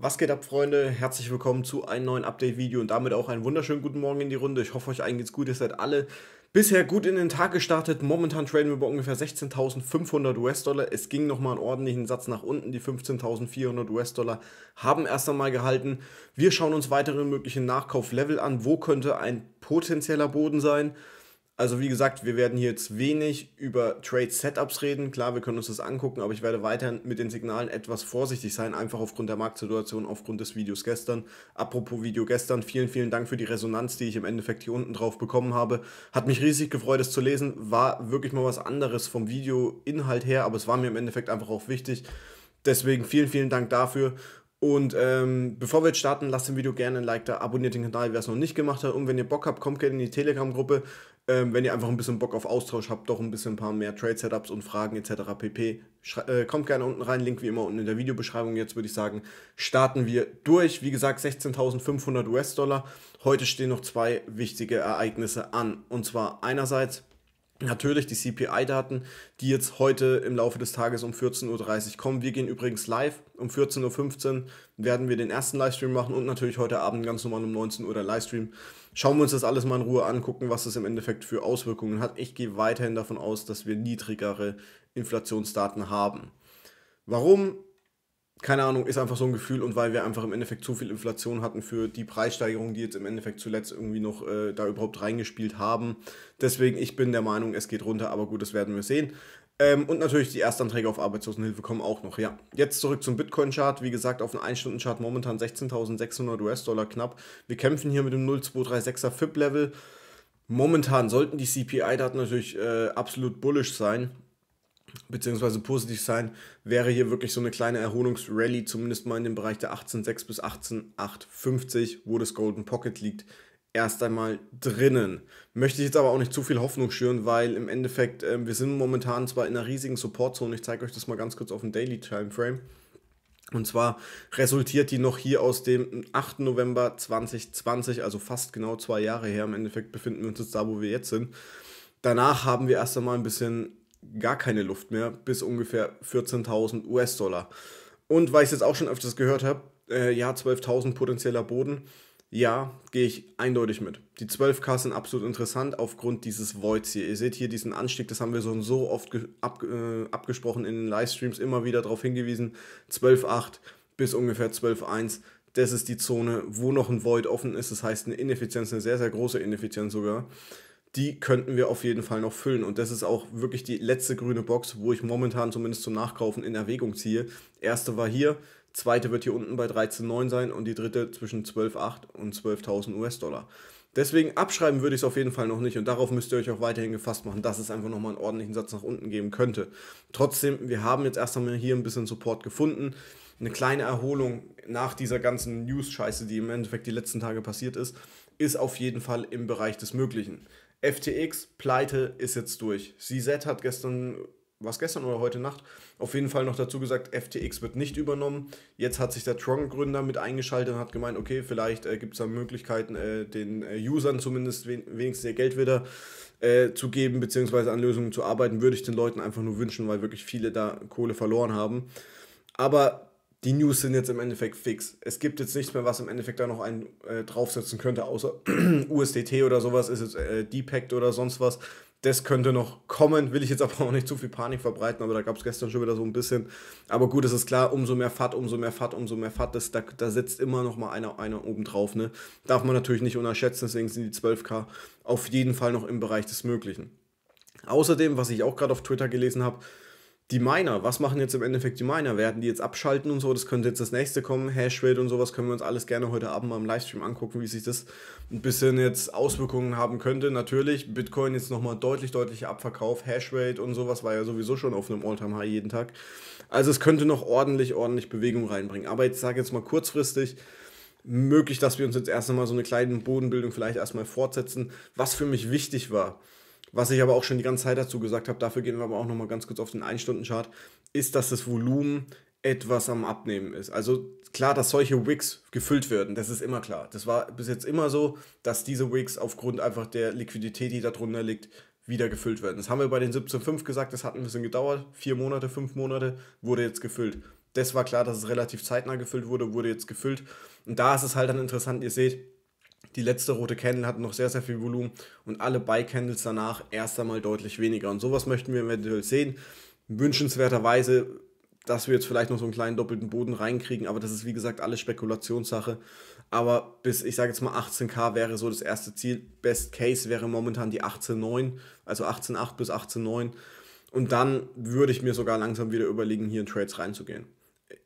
Was geht ab, Freunde? Herzlich willkommen zu einem neuen Update-Video und damit auch einen wunderschönen guten Morgen in die Runde. Ich hoffe, euch allen geht's gut. Ihr seid alle bisher gut in den Tag gestartet. Momentan traden wir bei ungefähr 16.500 US-Dollar. Es ging nochmal einen ordentlichen Satz nach unten. Die 15.400 US-Dollar haben erst einmal gehalten. Wir schauen uns weitere mögliche Nachkauflevel an. Wo könnte ein potenzieller Boden sein? Also wie gesagt, wir werden hier jetzt wenig über Trade-Setups reden. Klar, wir können uns das angucken, aber ich werde weiterhin mit den Signalen etwas vorsichtig sein, einfach aufgrund der Marktsituation, aufgrund des Videos gestern. Apropos Video gestern, vielen Dank für die Resonanz, die ich im Endeffekt hier unten drauf bekommen habe. Hat mich riesig gefreut, es zu lesen. War wirklich mal was anderes vom Videoinhalt her, aber es war mir im Endeffekt einfach auch wichtig. Deswegen vielen Dank dafür. Und bevor wir jetzt starten, lasst dem Video gerne ein Like da, abonniert den Kanal, wer es noch nicht gemacht hat. Und wenn ihr Bock habt, kommt gerne in die Telegram-Gruppe, wenn ihr einfach ein bisschen Bock auf Austausch habt, doch ein bisschen ein paar mehr Trade-Setups und Fragen etc. pp. Kommt gerne unten rein, Link wie immer unten in der Videobeschreibung. Jetzt würde ich sagen, starten wir durch. Wie gesagt, 16.500 US-Dollar. Heute stehen noch zwei wichtige Ereignisse an. Und zwar einerseits natürlich die CPI-Daten, die jetzt heute im Laufe des Tages um 14.30 Uhr kommen. Wir gehen übrigens live. Um 14.15 Uhr werden wir den ersten Livestream machen und natürlich heute Abend ganz normal um 19 Uhr der Livestream. Schauen wir uns das alles mal in Ruhe an, gucken, was das im Endeffekt für Auswirkungen hat. Ich gehe weiterhin davon aus, dass wir niedrigere Inflationsdaten haben. Warum? Keine Ahnung, ist einfach so ein Gefühl und weil wir einfach im Endeffekt zu viel Inflation hatten für die Preissteigerung, die jetzt im Endeffekt zuletzt irgendwie noch da überhaupt reingespielt haben. Deswegen, ich bin der Meinung, es geht runter, aber gut, das werden wir sehen. Und natürlich die Erstanträge auf Arbeitslosenhilfe kommen auch noch, ja. Jetzt zurück zum Bitcoin-Chart. Wie gesagt, auf dem 1-Stunden-Chart momentan 16.600 US-Dollar knapp. Wir kämpfen hier mit dem 0,236er FIB-Level. Momentan sollten die CPI-Daten natürlich absolut bullish sein, beziehungsweise positiv sein, wäre hier wirklich so eine kleine Erholungsrallye, zumindest mal in dem Bereich der 18,6 bis 18,850, wo das Golden Pocket liegt, erst einmal drinnen. Möchte ich jetzt aber auch nicht zu viel Hoffnung schüren, weil im Endeffekt, wir sind momentan zwar in einer riesigen Support-Zone, ich zeige euch das mal ganz kurz auf dem Daily Timeframe, und zwar resultiert die noch hier aus dem 8. November 2020, also fast genau 2 Jahre her, im Endeffekt befinden wir uns jetzt da, wo wir jetzt sind. Danach haben wir erst einmal ein bisschen gar keine Luft mehr, bis ungefähr 14.000 US-Dollar. Und weil ich es jetzt auch schon öfters gehört habe, ja, 12.000 potenzieller Boden, ja, gehe ich eindeutig mit. Die 12K sind absolut interessant aufgrund dieses Voids hier. Ihr seht hier diesen Anstieg, das haben wir so und so oft abgesprochen in den Livestreams, immer wieder darauf hingewiesen, 12,8 bis ungefähr 12,1, das ist die Zone, wo noch ein Void offen ist, das heißt eine Ineffizienz, eine sehr große Ineffizienz sogar. Die könnten wir auf jeden Fall noch füllen und das ist auch wirklich die letzte grüne Box, wo ich momentan zumindest zum Nachkaufen in Erwägung ziehe. Erste war hier, zweite wird hier unten bei 13,9 sein und die dritte zwischen 12,8 und 12.000 US-Dollar. Deswegen abschreiben würde ich es auf jeden Fall noch nicht und darauf müsst ihr euch auch weiterhin gefasst machen, dass es einfach nochmal einen ordentlichen Satz nach unten geben könnte. Trotzdem, wir haben jetzt erst einmal hier ein bisschen Support gefunden, eine kleine Erholung nach dieser ganzen News-Scheiße, die im Endeffekt die letzten Tage passiert ist auf jeden Fall im Bereich des Möglichen. FTX, Pleite, ist jetzt durch. CZ hat gestern, was gestern oder heute Nacht, auf jeden Fall noch dazu gesagt, FTX wird nicht übernommen. Jetzt hat sich der Tron-Gründer mit eingeschaltet und hat gemeint, okay, vielleicht gibt es da Möglichkeiten, den Usern zumindest wenigstens ihr Geld wieder zu geben, beziehungsweise an Lösungen zu arbeiten, würde ich den Leuten einfach nur wünschen, weil wirklich viele da Kohle verloren haben. Aber die News sind jetzt im Endeffekt fix. Es gibt jetzt nichts mehr, was im Endeffekt da noch einen draufsetzen könnte, außer USDT oder sowas, ist jetzt depackt oder sonst was. Das könnte noch kommen, will ich jetzt aber auch nicht zu viel Panik verbreiten, aber da gab es gestern schon wieder so ein bisschen. Aber gut, es ist klar, umso mehr FAT, umso mehr FAT, umso mehr FAT, da sitzt immer noch mal einer oben drauf, ne? Darf man natürlich nicht unterschätzen, deswegen sind die 12K auf jeden Fall noch im Bereich des Möglichen. Außerdem, was ich auch gerade auf Twitter gelesen habe, die Miner, was machen jetzt im Endeffekt die Miner? Werden die jetzt abschalten und so? Das könnte jetzt das nächste kommen. Hashrate und sowas können wir uns alles gerne heute Abend mal im Livestream angucken, wie sich das ein bisschen jetzt Auswirkungen haben könnte. Natürlich, Bitcoin jetzt nochmal deutlicher Abverkauf. Hashrate und sowas war ja sowieso schon auf einem All-Time-High jeden Tag. Also es könnte noch ordentlich Bewegung reinbringen. Aber ich sage jetzt mal kurzfristig, möglich, dass wir uns jetzt erst einmal so eine kleine Bodenbildung vielleicht erstmal fortsetzen. Was für mich wichtig war, was ich aber auch schon die ganze Zeit dazu gesagt habe, dafür gehen wir aber auch nochmal ganz kurz auf den 1-Stunden-Chart, ist, dass das Volumen etwas am Abnehmen ist. Also klar, dass solche Wicks gefüllt werden, das ist immer klar. Das war bis jetzt immer so, dass diese Wicks aufgrund einfach der Liquidität, die da drunter liegt, wieder gefüllt werden. Das haben wir bei den 17,5 gesagt, das hat ein bisschen gedauert, 4 Monate, 5 Monate, wurde jetzt gefüllt. Das war klar, dass es relativ zeitnah gefüllt wurde, wurde jetzt gefüllt. Und da ist es halt dann interessant, ihr seht, die letzte rote Candle hat noch sehr, sehr viel Volumen und alle Buy-Candles danach erst einmal deutlich weniger. Und sowas möchten wir eventuell sehen. Wünschenswerterweise, dass wir jetzt vielleicht noch so einen kleinen doppelten Boden reinkriegen, aber das ist wie gesagt alles Spekulationssache. Aber bis, ich sage jetzt mal 18k wäre so das erste Ziel. Best Case wäre momentan die 18,9, also 18,8 bis 18,9. Und dann würde ich mir sogar langsam wieder überlegen, hier in Trades reinzugehen.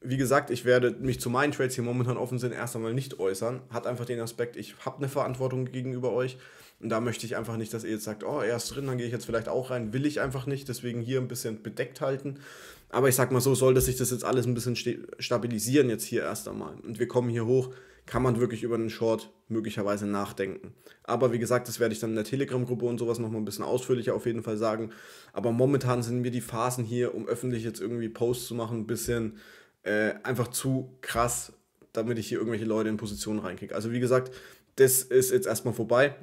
Wie gesagt, ich werde mich zu meinen Trades, die momentan offen sind, erst einmal nicht äußern. Hat einfach den Aspekt, ich habe eine Verantwortung gegenüber euch. Und da möchte ich einfach nicht, dass ihr jetzt sagt, oh, er ist drin, dann gehe ich jetzt vielleicht auch rein. Will ich einfach nicht, deswegen hier ein bisschen bedeckt halten. Aber ich sag mal so, sollte sich das jetzt alles ein bisschen stabilisieren jetzt hier erst einmal. Und wir kommen hier hoch, kann man wirklich über einen Short möglicherweise nachdenken. Aber wie gesagt, das werde ich dann in der Telegram-Gruppe und sowas nochmal ein bisschen ausführlicher auf jeden Fall sagen. Aber momentan sind mir die Phasen hier, um öffentlich jetzt irgendwie Posts zu machen, ein bisschen einfach zu krass, damit ich hier irgendwelche Leute in Positionen reinkriege. Also wie gesagt, das ist jetzt erstmal vorbei,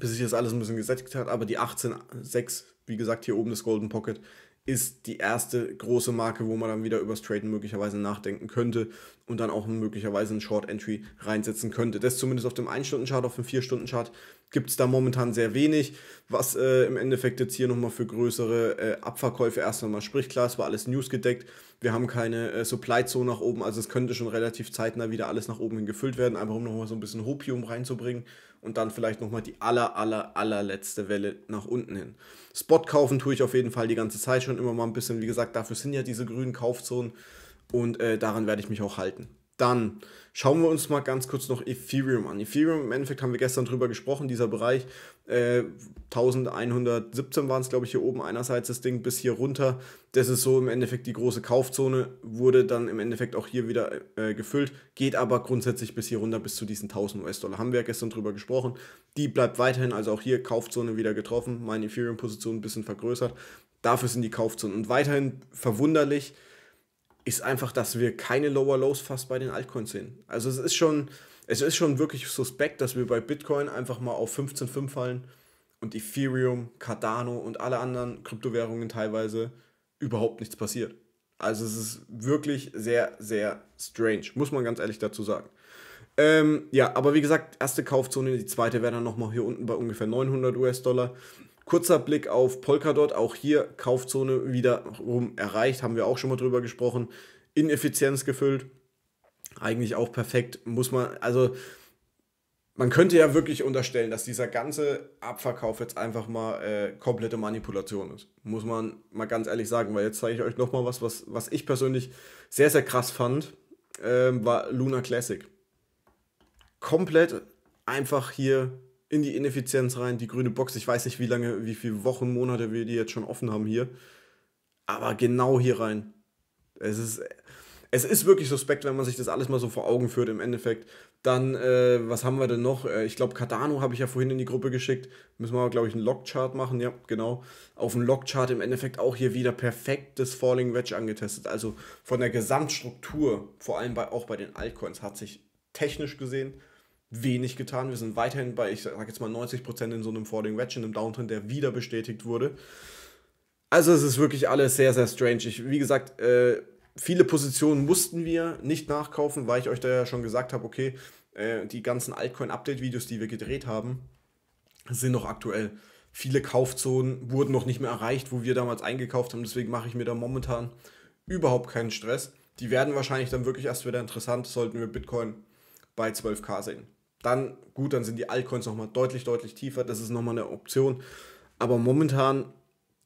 bis sich das alles ein bisschen gesättigt hat. Aber die 18,6, wie gesagt, hier oben das Golden Pocket, ist die erste große Marke, wo man dann wieder über das Traden möglicherweise nachdenken könnte und dann auch möglicherweise einen Short Entry reinsetzen könnte. Das zumindest auf dem 1-Stunden-Chart, auf dem 4-Stunden-Chart gibt es da momentan sehr wenig, was im Endeffekt jetzt hier nochmal für größere Abverkäufe erst einmal spricht. Klar, es war alles News gedeckt, wir haben keine Supply-Zone nach oben, also es könnte schon relativ zeitnah wieder alles nach oben hin gefüllt werden, einfach um nochmal so ein bisschen Hopium reinzubringen und dann vielleicht nochmal die allerletzte Welle nach unten hin. Spot kaufen tue ich auf jeden Fall die ganze Zeit schon immer mal ein bisschen, wie gesagt, dafür sind ja diese grünen Kaufzonen und daran werde ich mich auch halten. Dann schauen wir uns mal ganz kurz noch Ethereum an. Ethereum, im Endeffekt haben wir gestern drüber gesprochen, dieser Bereich, 1117 waren es, glaube ich, hier oben einerseits das Ding bis hier runter. Das ist so im Endeffekt die große Kaufzone, wurde dann im Endeffekt auch hier wieder gefüllt, geht aber grundsätzlich bis hier runter, bis zu diesen 1000 US-Dollar. Haben wir ja gestern drüber gesprochen. Die bleibt weiterhin, also auch hier Kaufzone wieder getroffen, meine Ethereum-Position ein bisschen vergrößert. Dafür sind die Kaufzonen. Und weiterhin verwunderlich ist einfach, dass wir keine Lower Lows fast bei den Altcoins sehen. Also es ist schon wirklich suspekt, dass wir bei Bitcoin einfach mal auf 15,5 fallen und Ethereum, Cardano und alle anderen Kryptowährungen teilweise überhaupt nichts passiert. Also es ist wirklich sehr, sehr strange, muss man ganz ehrlich dazu sagen. Ja, aber wie gesagt, erste Kaufzone, die zweite wäre dann nochmal hier unten bei ungefähr 900 US-Dollar. Kurzer Blick auf Polkadot, auch hier Kaufzone wiederum erreicht, haben wir auch schon mal drüber gesprochen, Ineffizienz gefüllt, eigentlich auch perfekt, muss man, also man könnte ja wirklich unterstellen, dass dieser ganze Abverkauf jetzt einfach mal komplette Manipulation ist, muss man mal ganz ehrlich sagen, weil jetzt zeige ich euch nochmal was ich persönlich sehr, sehr krass fand, war Luna Classic. Komplett einfach hier in die Ineffizienz rein, die grüne Box, ich weiß nicht wie lange, wie viele Wochen, Monate wir die jetzt schon offen haben hier, aber genau hier rein. Es ist wirklich suspekt, wenn man sich das alles mal so vor Augen führt im Endeffekt. Dann, was haben wir denn noch? Ich glaube, Cardano habe ich ja vorhin in die Gruppe geschickt, müssen wir aber, glaube ich, einen Log-Chart machen, ja, genau. Auf dem Log-Chart im Endeffekt auch hier wieder perfektes Falling Wedge angetestet, also von der Gesamtstruktur, vor allem auch bei den Altcoins, hat sich technisch gesehen wenig getan. Wir sind weiterhin bei, ich sage jetzt mal 90% in so einem Falling Wedge, in einem Downtrend, der wieder bestätigt wurde. Also es ist wirklich alles sehr, sehr strange. Wie gesagt, viele Positionen mussten wir nicht nachkaufen, weil ich euch da ja schon gesagt habe, okay, die ganzen Altcoin-Update-Videos, die wir gedreht haben, sind noch aktuell. Viele Kaufzonen wurden noch nicht mehr erreicht, wo wir damals eingekauft haben, deswegen mache ich mir da momentan überhaupt keinen Stress. Die werden wahrscheinlich dann wirklich erst wieder interessant, sollten wir Bitcoin bei 12k sehen. Dann, gut, dann sind die Altcoins nochmal deutlich tiefer, das ist nochmal eine Option, aber momentan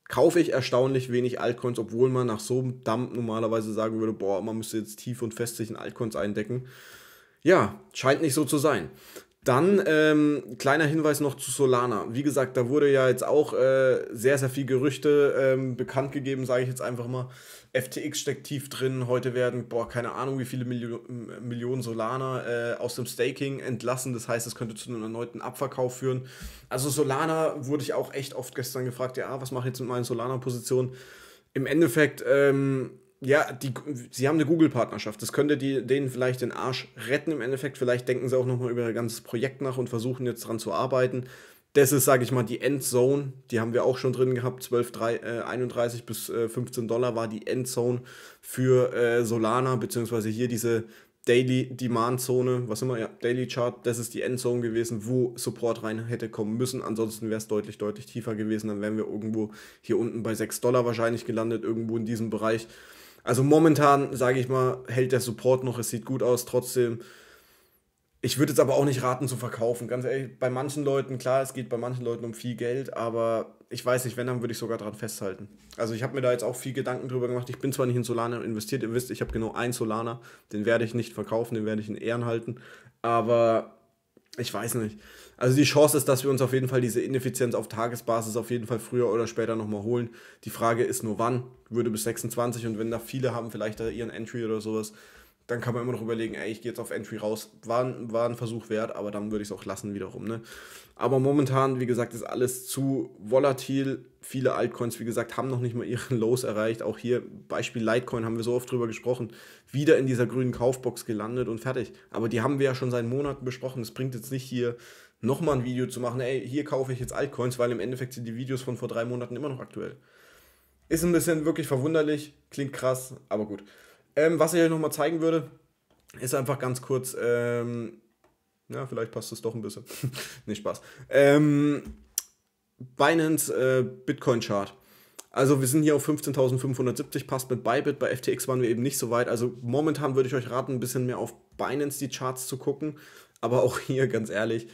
kaufe ich erstaunlich wenig Altcoins, obwohl man nach so einem Dump normalerweise sagen würde, boah, man müsste jetzt tief und fest sich in Altcoins eindecken. Ja, scheint nicht so zu sein. Dann, kleiner Hinweis noch zu Solana. Wie gesagt, da wurde ja jetzt auch sehr, sehr viel Gerüchte bekannt gegeben, sage ich jetzt einfach mal. FTX steckt tief drin, heute werden, boah, keine Ahnung, wie viele Millionen Solana aus dem Staking entlassen. Das heißt, es könnte zu einem erneuten Abverkauf führen. Also Solana wurde ich auch echt oft gestern gefragt, ja, was mache ich jetzt mit meinen Solana-Positionen? Im Endeffekt, ja, sie haben eine Google-Partnerschaft, das könnte denen vielleicht den Arsch retten im Endeffekt, vielleicht denken sie auch nochmal über ihr ganzes Projekt nach und versuchen jetzt dran zu arbeiten. Das ist, sage ich mal, die Endzone. Die haben wir auch schon drin gehabt. 31 bis $15 war die Endzone für Solana, beziehungsweise hier diese Daily Demand Zone, was immer, ja, Daily Chart, das ist die Endzone gewesen, wo Support rein hätte kommen müssen. Ansonsten wäre es deutlich, deutlich tiefer gewesen. Dann wären wir irgendwo hier unten bei $6 wahrscheinlich gelandet, irgendwo in diesem Bereich. Also momentan, sage ich mal, hält der Support noch, es sieht gut aus, trotzdem. Ich würde jetzt aber auch nicht raten zu verkaufen, ganz ehrlich, bei manchen Leuten, klar, es geht bei manchen Leuten um viel Geld, aber ich weiß nicht, wenn, dann würde ich sogar daran festhalten. Also ich habe mir da jetzt auch viel Gedanken drüber gemacht, ich bin zwar nicht in Solana investiert, ihr wisst, ich habe genau einen Solana, den werde ich nicht verkaufen, den werde ich in Ehren halten, aber ich weiß nicht. Also die Chance ist, dass wir uns auf jeden Fall diese Ineffizienz auf Tagesbasis auf jeden Fall früher oder später nochmal holen. Die Frage ist nur wann, würde bis 26 und wenn da viele haben, vielleicht da ihren Entry oder sowas, dann kann man immer noch überlegen, ey, ich gehe jetzt auf Entry raus, war ein Versuch wert, aber dann würde ich es auch lassen wiederum, ne? Aber momentan, wie gesagt, ist alles zu volatil, viele Altcoins, wie gesagt, haben noch nicht mal ihren Lows erreicht, auch hier, Beispiel Litecoin, haben wir so oft drüber gesprochen, wieder in dieser grünen Kaufbox gelandet und fertig, aber die haben wir ja schon seit Monaten besprochen, es bringt jetzt nicht hier nochmal ein Video zu machen, ey, hier kaufe ich jetzt Altcoins, weil im Endeffekt sind die Videos von vor 3 Monaten immer noch aktuell. Ist ein bisschen wirklich verwunderlich, klingt krass, aber gut. Was ich euch nochmal zeigen würde, ist einfach ganz kurz, ja, vielleicht passt es doch ein bisschen, nicht Spaß, Binance Bitcoin Chart. Also wir sind hier auf 15.570, passt mit Bybit, bei FTX waren wir eben nicht so weit, also momentan würde ich euch raten, ein bisschen mehr auf Binance die Charts zu gucken, aber auch hier, ganz ehrlich,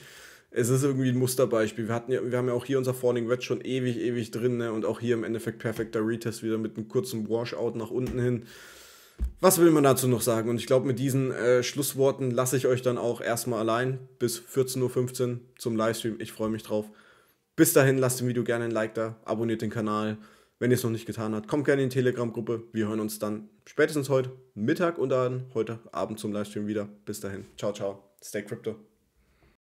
es ist irgendwie ein Musterbeispiel. Wir haben ja auch hier unser Falling Wedge schon ewig drin, ne? Und auch hier im Endeffekt perfekter Retest wieder mit einem kurzen Washout nach unten hin. Was will man dazu noch sagen? Und ich glaube, mit diesen Schlussworten lasse ich euch dann auch erstmal allein bis 14.15 Uhr zum Livestream. Ich freue mich drauf. Bis dahin, lasst dem Video gerne ein Like da, abonniert den Kanal, wenn ihr es noch nicht getan habt. Kommt gerne in die Telegram-Gruppe. Wir hören uns dann spätestens heute Mittag und dann heute Abend zum Livestream wieder. Bis dahin. Ciao, ciao. Stay Crypto.